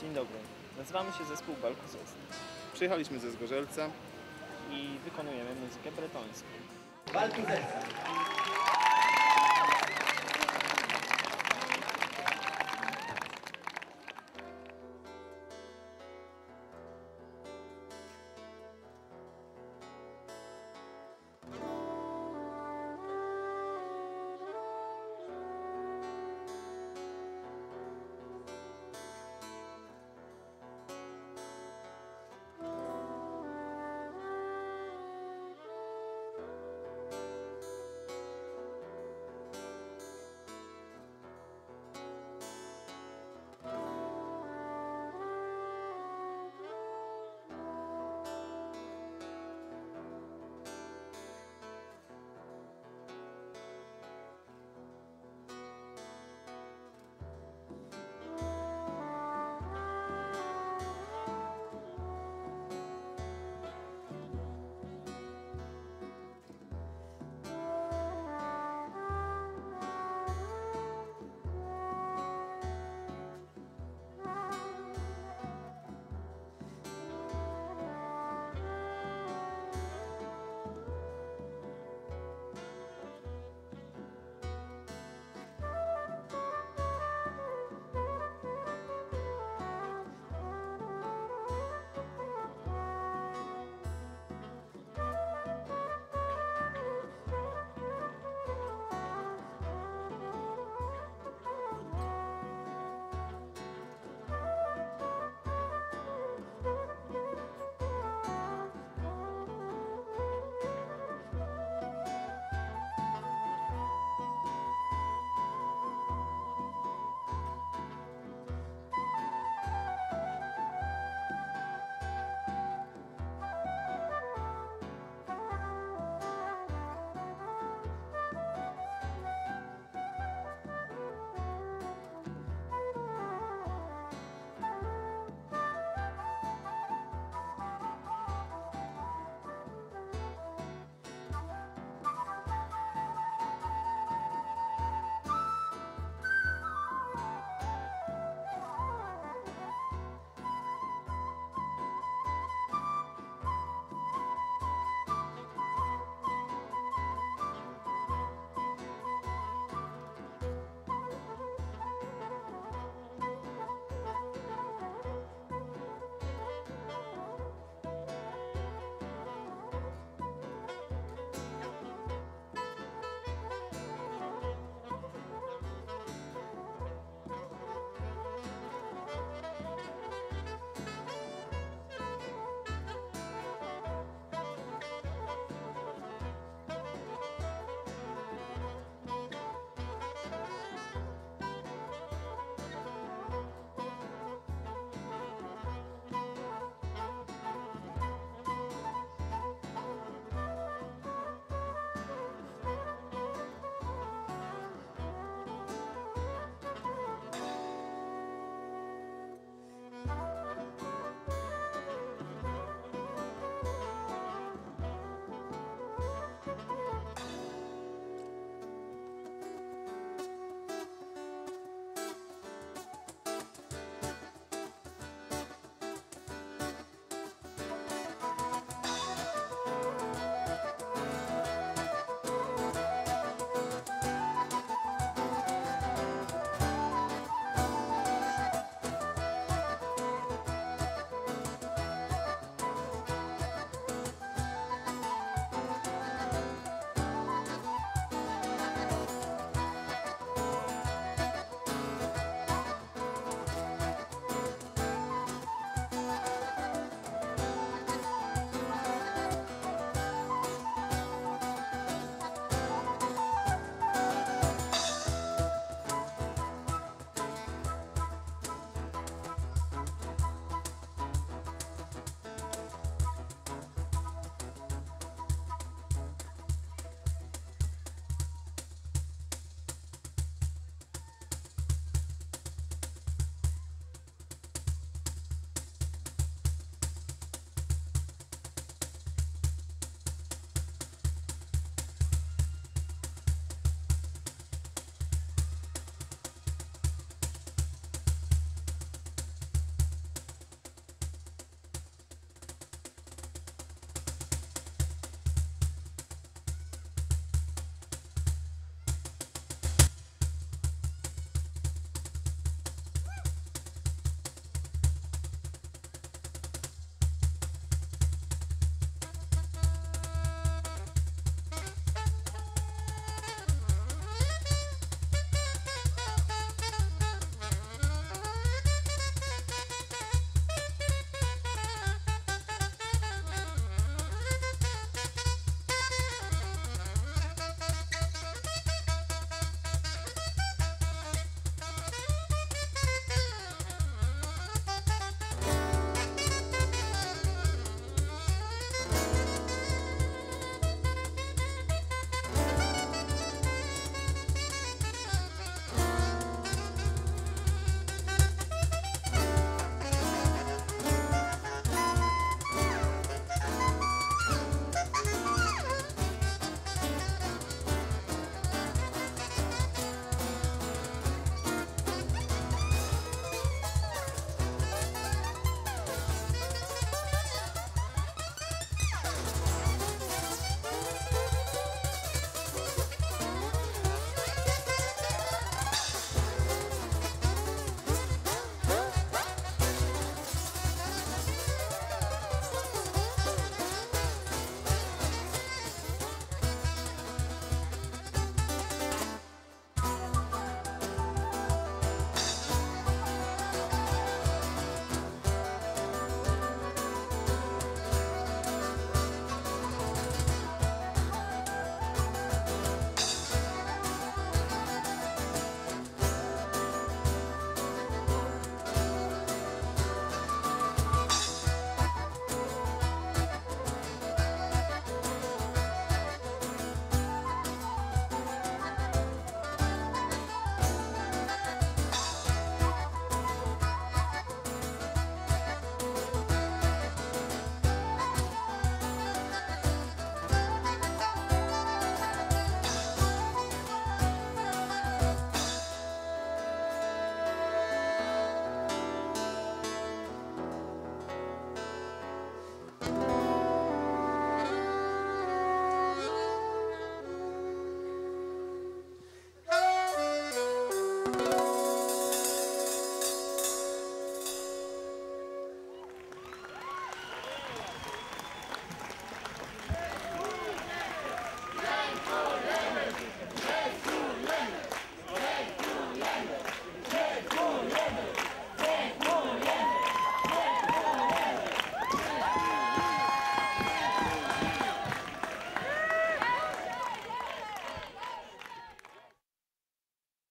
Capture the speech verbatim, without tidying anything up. Dzień dobry, nazywamy się zespół Bal Kuzest. Przyjechaliśmy ze Zgorzelca i wykonujemy muzykę bretońską. Bal Kuzest.